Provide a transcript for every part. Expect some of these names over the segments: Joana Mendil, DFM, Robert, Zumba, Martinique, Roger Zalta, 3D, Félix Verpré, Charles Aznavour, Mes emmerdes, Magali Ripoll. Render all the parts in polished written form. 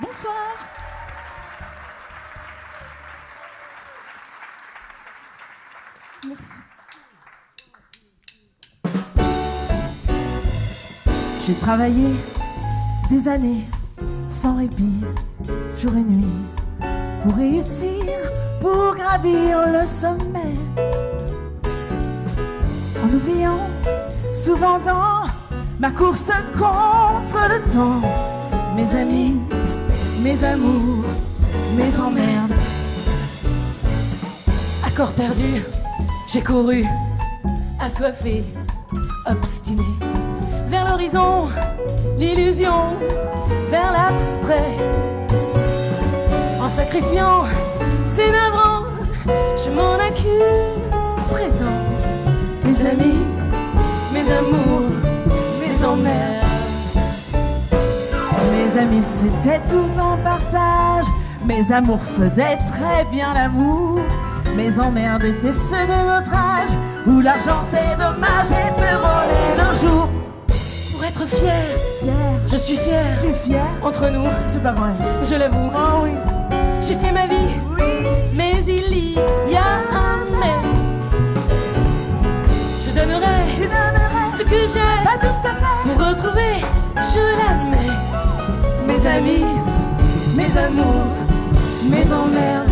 Bonsoir. Merci. J'ai travaillé des années sans répit, jour et nuit, pour réussir, pour gravir le sommet, en oubliant souvent dans ma course contre le temps mes amis, mes amours, mes emmerdes. À corps perdu, j'ai couru, assoiffé, obstiné, vers l'horizon, l'illusion, vers l'abstrait. En sacrifiant ces navrants, je m'en accuse présent. Mes amis, mes amours, mes emmerdes. Mes amis, c'était tout en partage. Mes amours faisaient très bien l'amour. Mes emmerdes étaient ceux de notre âge où l'argent c'est dommage et peut rouler nos jours. Pour être fière, je suis fière. Tu es fière? Entre nous, c'est pas vrai, je l'avoue. Oh oui. J'ai fait ma vie, oui. Mais il y a un mais. Je donnerai, tu donnerais ce que j'ai. Pas tout à fait. Pour retrouver, je l'admets. Mes amis, mes amours, mes emmerdes.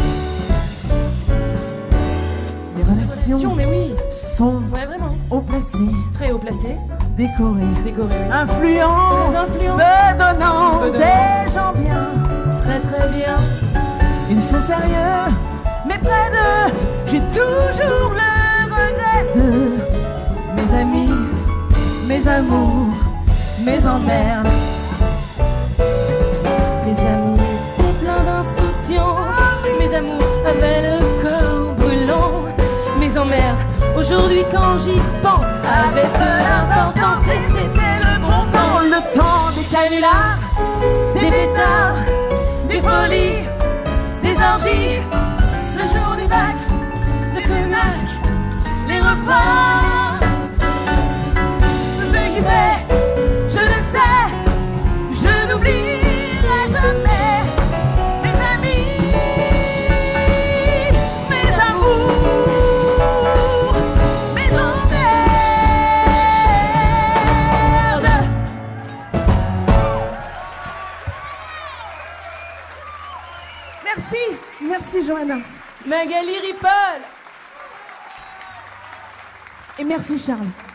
Les relations mais oui, sont haut placées, très haut placées, décorées, influents, me donnant des gens bien, très très bien. Ils sont sérieux, mais près d'eux, j'ai toujours le regret d'eux. Mes amis, mes amours, mes emmerdes. Mes amours avaient le corps brûlant. Mes emmerdes, aujourd'hui quand j'y pense, avaient peu d'importance et c'était le bon temps. Le temps des canulars, des pétards, des folies, des orgies. Le jour du bac, le cognac, les repas. Tout ce qui fait, je le sais, je n'oublierai jamais. Merci Joana. Magali Ripoll. Et merci Charles.